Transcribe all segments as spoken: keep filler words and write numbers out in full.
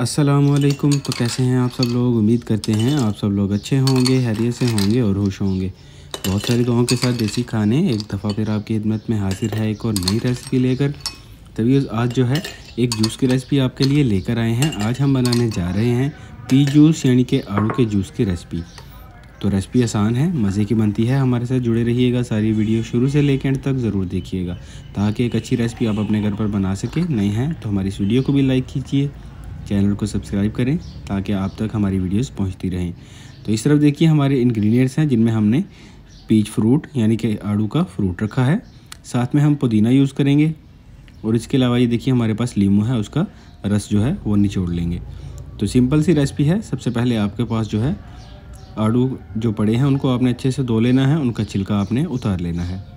अस्सलामुअलैकुम। तो कैसे हैं आप सब लोग? उम्मीद करते हैं आप सब लोग अच्छे होंगे, हैरियत से होंगे और होश होंगे। बहुत सारी दुआओं के साथ देसी खाने एक दफ़ा फिर आपकी खिदमत में हाजिर है एक और नई रेसिपी लेकर। तभी आज जो है एक जूस की रेसिपी आपके लिए लेकर आए हैं। आज हम बनाने जा रहे हैं पी जूस यानी कि आड़ू के जूस की रेसिपी। तो रेसिपी आसान है, मज़े की बनती है। हमारे साथ जुड़े रहिएगा, सारी वीडियो शुरू से लेकर एंड तक ज़रूर देखिएगा ताकि एक अच्छी रेसिपी आप अपने घर पर बना सकें। नहीं है तो हमारी इस वीडियो को भी लाइक कीजिए, चैनल को सब्सक्राइब करें ताकि आप तक हमारी वीडियोस पहुंचती रहें। तो इस तरफ देखिए हमारे इंग्रेडिएंट्स हैं जिनमें हमने पीच फ्रूट यानी कि आड़ू का फ्रूट रखा है, साथ में हम पुदीना यूज़ करेंगे और इसके अलावा ये देखिए हमारे पास लीमू है, उसका रस जो है वो निचोड़ लेंगे। तो सिंपल सी रेसिपी है। सबसे पहले आपके पास जो है आड़ू जो पड़े हैं उनको आपने अच्छे से धो लेना है, उनका छिलका आपने उतार लेना है।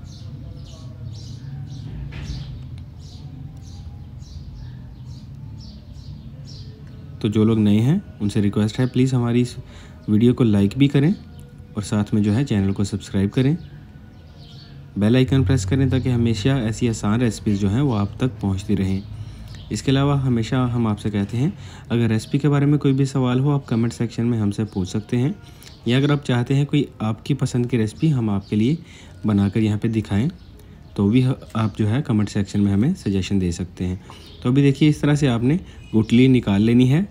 तो जो लोग नए हैं उनसे रिक्वेस्ट है प्लीज़ हमारी इस वीडियो को लाइक भी करें और साथ में जो है चैनल को सब्सक्राइब करें, बेल आइकन प्रेस करें ताकि हमेशा ऐसी आसान रेसिपीज़ जो हैं वो आप तक पहुंचती रहें। इसके अलावा हमेशा हम आपसे कहते हैं अगर रेसिपी के बारे में कोई भी सवाल हो आप कमेंट सेक्शन में हमसे पूछ सकते हैं, या अगर आप चाहते हैं कोई आपकी पसंद की रेसिपी हम आपके लिए बनाकर यहाँ पर दिखाएँ तो भी आप जो है कमेंट सेक्शन में हमें सजेशन दे सकते हैं। तो अभी देखिए इस तरह से आपने गुठली निकाल लेनी है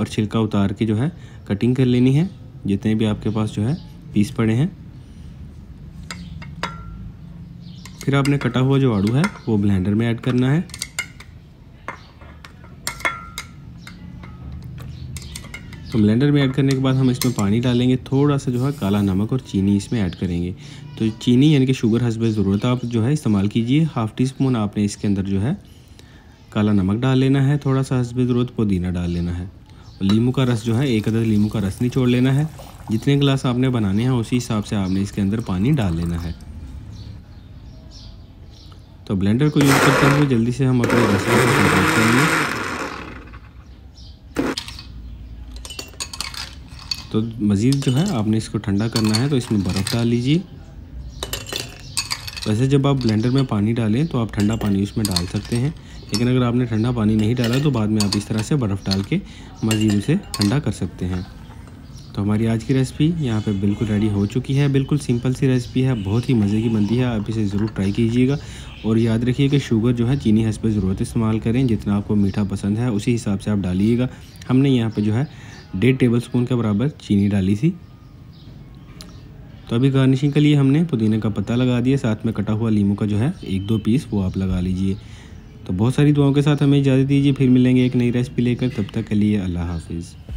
और छिलका उतार के जो है कटिंग कर लेनी है, जितने भी आपके पास जो है पीस पड़े हैं। फिर आपने कटा हुआ जो आड़ू है वो ब्लेंडर में ऐड करना है। तो ब्लेंडर में ऐड करने के बाद हम इसमें पानी डालेंगे, थोड़ा सा जो है काला नमक और चीनी इसमें ऐड करेंगे। तो चीनी यानी कि शुगर हस्बे ज़रूरत आप जो है इस्तेमाल कीजिए। हाफ़ टी स्पून आपने इसके अंदर जो है काला नमक डाल लेना है, थोड़ा सा हस्बे ज़रूरत पुदीना डाल लेना है और नींबू का रस जो है एक अदर नींबू का रस निचोड़ लेना है। जितने गिलास आपने बनाने हैं उसी हिसाब से आपने इसके अंदर पानी डाल लेना है। तो ब्लेंडर को यूज़ करते हुए जल्दी से हम अपने रस को तो मज़ीद जो है आपने इसको ठंडा करना है। तो इसमें बर्फ़ डाल लीजिए। वैसे जब आप ब्लेंडर में पानी डालें तो आप ठंडा पानी उसमें डाल सकते हैं, लेकिन अगर आपने ठंडा पानी नहीं डाला तो बाद में आप इस तरह से बर्फ़ डाल के मज़ीद उसे ठंडा कर सकते हैं। तो हमारी आज की रेसिपी यहाँ पे बिल्कुल रेडी हो चुकी है। बिल्कुल सिंपल सी रेसिपी है, बहुत ही मज़े की बनती है। आप इसे ज़रूर ट्राई कीजिएगा और याद रखिए कि शुगर जो है चीनी हस्ब ज़रूरत इस्तेमाल करें, जितना आपको मीठा पसंद है उसी हिसाब से आप डालिएगा। हमने यहाँ पर जो है डेढ़ टेबल स्पून के बराबर चीनी डाली थी। तो अभी गार्निशिंग के लिए हमने पुदीने का पत्ता लगा दिया, साथ में कटा हुआ नींबू का जो है एक दो पीस वो आप लगा लीजिए। तो बहुत सारी दुआओं के साथ हमें इजाज़त दीजिए, फिर मिलेंगे एक नई रेसिपी लेकर। तब तक के लिए अल्लाह हाफिज़।